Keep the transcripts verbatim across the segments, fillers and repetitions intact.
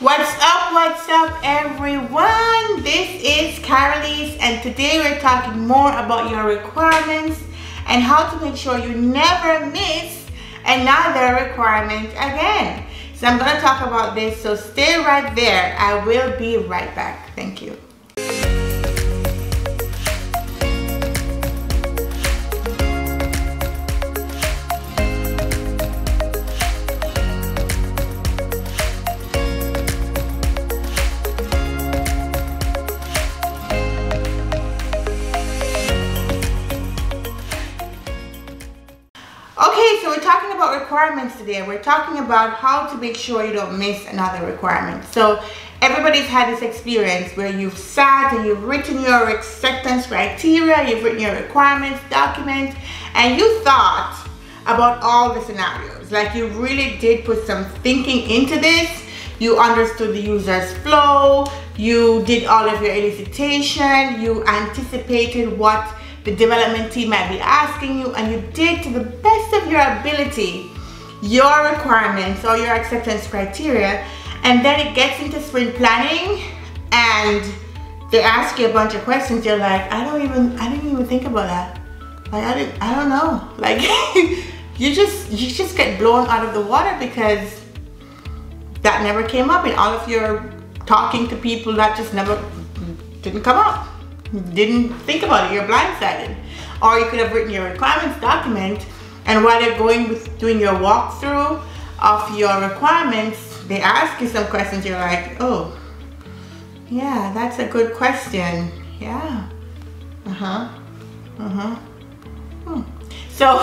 What's up, what's up everyone? This is Karaleise and today we're talking more about your requirements and how to make sure you never miss another requirement again. So I'm going to talk about this, so stay right there. I will be right back. Thank you. Okay, so we're talking about requirements today. We're talking about how to make sure you don't miss another requirement. So everybody's had this experience where you've sat and you've written your acceptance criteria, you've written your requirements document, and you thought about all the scenarios. Like you really did put some thinking into this. You understood the user's flow, you did all of your elicitation, you anticipated what the development team might be asking you, and you did to the best of your ability your requirements or your acceptance criteria, and then it gets into sprint planning and they ask you a bunch of questions. You're like, I don't even I didn't even think about that. Like I didn't I don't know. Like you just you just get blown out of the water because that never came up in all of your talking to people. That just never didn't come up. Didn't think about it, you're blindsided. Or you could have written your requirements document, and while they're going with doing your walkthrough of your requirements, they ask you some questions. You're like, oh yeah, that's a good question. Yeah. Uh-huh. Uh-huh. Hmm. So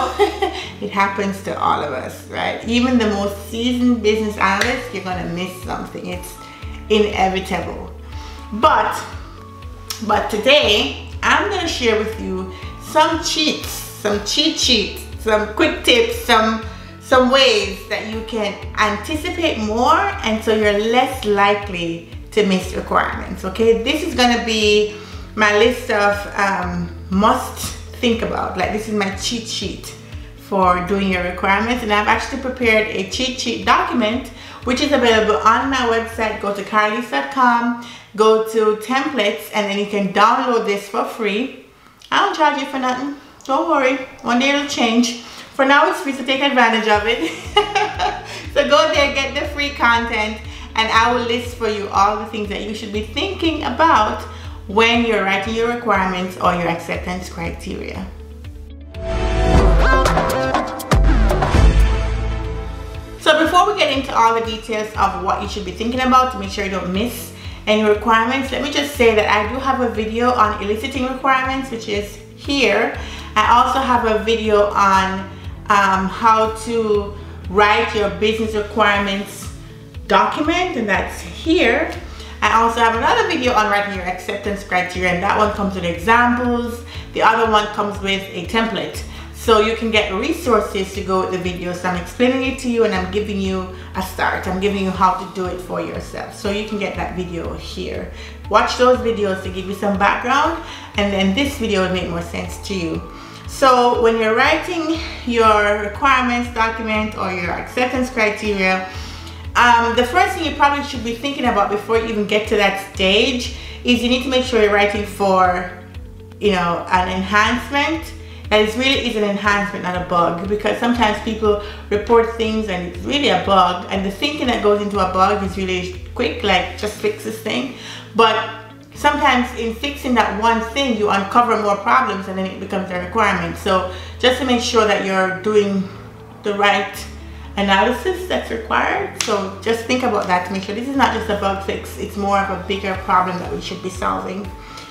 it happens to all of us, right? Even the most seasoned business analyst, you're gonna miss something. It's inevitable. But But today, I'm going to share with you some cheats, some cheat sheets, some quick tips, some, some ways that you can anticipate more and so you're less likely to miss requirements, okay? This is going to be my list of um, must think about. Like this is my cheat sheet for doing your requirements, and I've actually prepared a cheat sheet document which is available on my website. Go to karaleise dot com. Go to templates and then you can download this for free. I don't charge you for nothing. Don't worry. One day it'll change. For now it's free, so take advantage of it. So go there, get the free content, and I will list for you all the things that you should be thinking about when you're writing your requirements or your acceptance criteria. So before we get into all the details of what you should be thinking about to make sure you don't miss any requirements, let me just say that I do have a video on eliciting requirements, which is here. I also have a video on um, how to write your business requirements document, and that's here. I also have another video on writing your acceptance criteria, and that one comes with examples. The other one comes with a template. So you can get resources to go with the video. So I'm explaining it to you and I'm giving you a start. I'm giving you how to do it for yourself. So you can get that video here. Watch those videos to give you some background, and then this video will make more sense to you. So when you're writing your requirements document or your acceptance criteria, um, the first thing you probably should be thinking about before you even get to that stage is you need to make sure you're writing for, you know, an enhancement. And it really is an enhancement, not a bug, because sometimes people report things and it's really a bug, and the thinking that goes into a bug is really quick, like just fix this thing. But sometimes in fixing that one thing, you uncover more problems and then it becomes a requirement. So just to make sure that you're doing the right analysis that's required. So just think about that to make sure this is not just a bug fix, it's more of a bigger problem that we should be solving.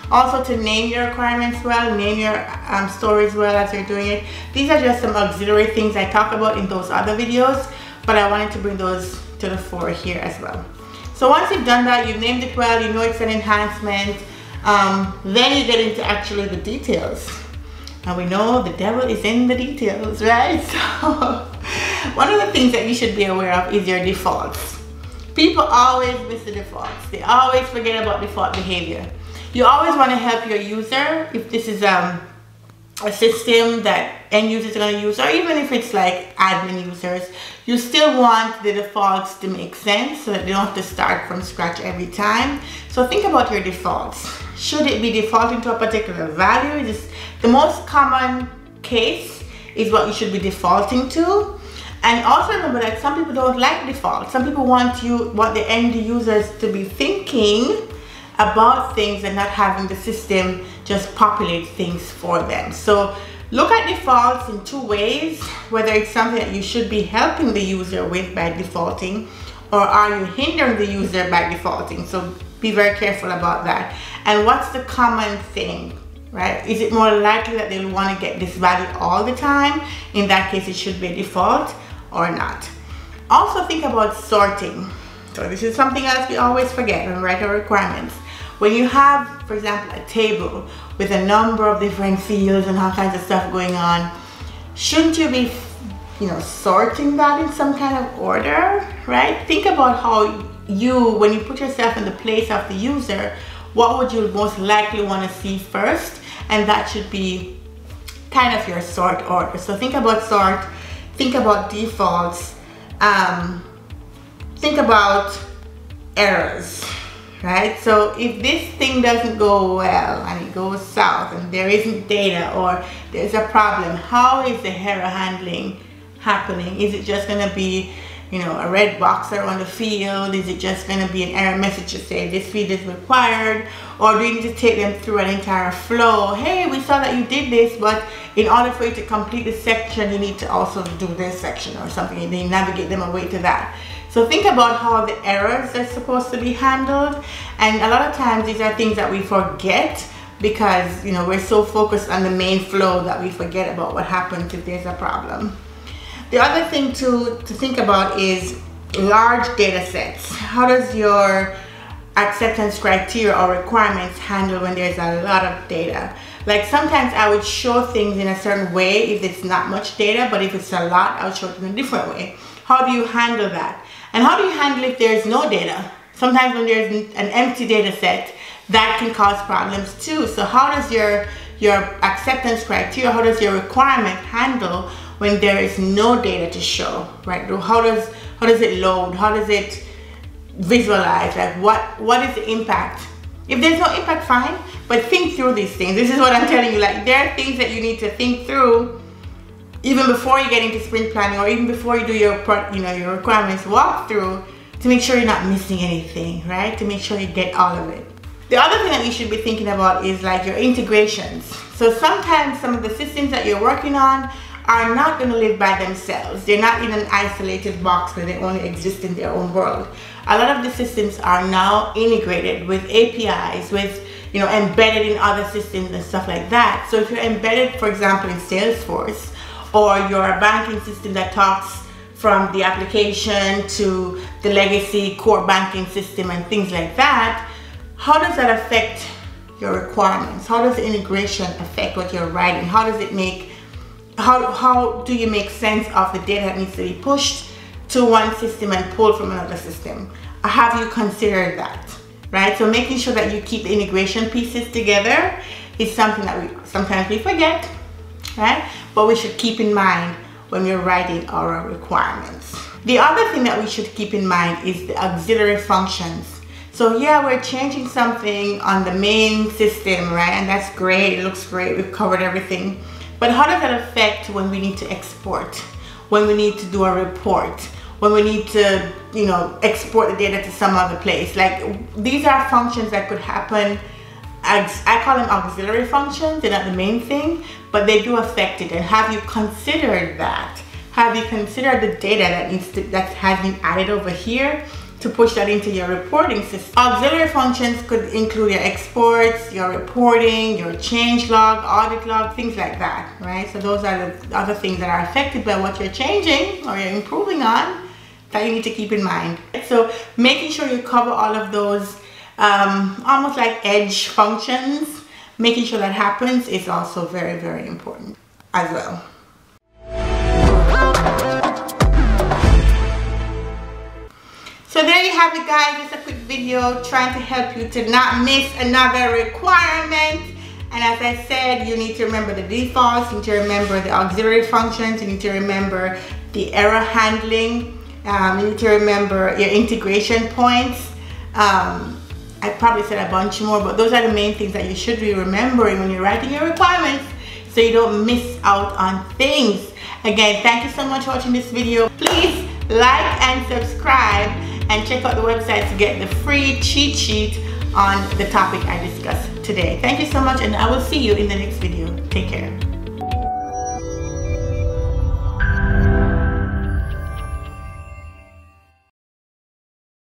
Also, to name your requirements well, name your um, stories well as you're doing it. These are just some auxiliary things I talk about in those other videos, but I wanted to bring those to the fore here as well. So once you've done that, you've named it well, you know it's an enhancement, um, then you get into actually the details. And we know the devil is in the details, right? So one of the things that you should be aware of is your defaults. People always miss the defaults. They always forget about default behavior. You always want to help your user if this is um, a system that end users are going to use, or even if it's like admin users, you still want the defaults to make sense so that they don't have to start from scratch every time. So think about your defaults. Should it be defaulting to a particular value? Just the most common case is what you should be defaulting to. And also remember that some people don't like defaults. Some people want you want the end users to be thinking about things and not having the system just populate things for them. So look at defaults in two ways, whether it's something that you should be helping the user with by defaulting, or are you hindering the user by defaulting? So be very careful about that. And what's the common thing, right? Is it more likely that they'll want to get this value all the time? In that case, it should be a default or not. Also think about sorting. So this is something else we always forget when we write our requirements. When you have, for example, a table with a number of different fields and all kinds of stuff going on, shouldn't you be, you know, sorting that in some kind of order, right? Think about how you, when you put yourself in the place of the user, what would you most likely want to see first? And that should be kind of your sort order. So think about sort, think about defaults, um, think about errors, right? So if this thing doesn't go well and it goes south and there isn't data or there's a problem, how is the error handling happening? Is it just going to be, you know, a red box around the field? Is it just going to be an error message to say this field is required? Or do you need to take them through an entire flow? Hey, we saw that you did this, but in order for you to complete this section, you need to also do this section or something, and then navigate them away to that. So think about how the errors are supposed to be handled. And a lot of times these are things that we forget because, you know, we're so focused on the main flow that we forget about what happens if there's a problem. The other thing to, to think about is large data sets. How does your acceptance criteria or requirements handle when there's a lot of data? Like sometimes I would show things in a certain way if it's not much data, but if it's a lot, I would show it in a different way. How do you handle that? And how do you handle if there's no data? Sometimes when there's an empty data set, that can cause problems too. So how does your, your acceptance criteria, how does your requirement handle when there is no data to show, right? How does, how does it load? How does it visualize? Like what, what is the impact? If there's no impact, fine, but think through these things. This is what I'm telling you, like there are things that you need to think through even before you get into sprint planning, or even before you do your, you know, your requirements walkthrough, to make sure you're not missing anything, right? To make sure you get all of it. The other thing that you should be thinking about is like your integrations. So sometimes some of the systems that you're working on are not going to live by themselves. They're not in an isolated box where they only exist in their own world. A lot of the systems are now integrated with A P Is, with, you know, embedded in other systems and stuff like that. So if you're embedded, for example, in Salesforce, or you're a banking system that talks from the application to the legacy core banking system and things like that, how does that affect your requirements? How does the integration affect what you're writing? How does it make How, how do you make sense of the data that needs to be pushed to one system and pulled from another system? Have you considered that, right? So making sure that you keep the integration pieces together is something that we sometimes we forget, right? But we should keep in mind when we're writing our requirements. The other thing that we should keep in mind is the auxiliary functions. So yeah, we're changing something on the main system, right? And that's great, it looks great, we've covered everything. But how does that affect when we need to export, when we need to do a report, when we need to, you know, export the data to some other place? Like these are functions that could happen. I call them auxiliary functions. They're not the main thing, but they do affect it. And have you considered that? Have you considered the data that needs to, that has been added over here to push that into your reporting system? Auxiliary functions could include your exports, your reporting, your change log, audit log, things like that, right? So those are the other things that are affected by what you're changing or you're improving on that you need to keep in mind. So making sure you cover all of those um, almost like edge functions, making sure that happens is also very, very important as well. So there you have it, guys. Just a quick video trying to help you to not miss another requirement. And as I said, you need to remember the defaults, you need to remember the auxiliary functions, you need to remember the error handling, um, you need to remember your integration points. Um, I probably said a bunch more, but those are the main things that you should be remembering when you're writing your requirements so you don't miss out on things. Again, thank you so much for watching this video. Please like and subscribe and check out the website to get the free cheat sheet on the topic I discussed today. Thank you so much, and I will see you in the next video. Take care.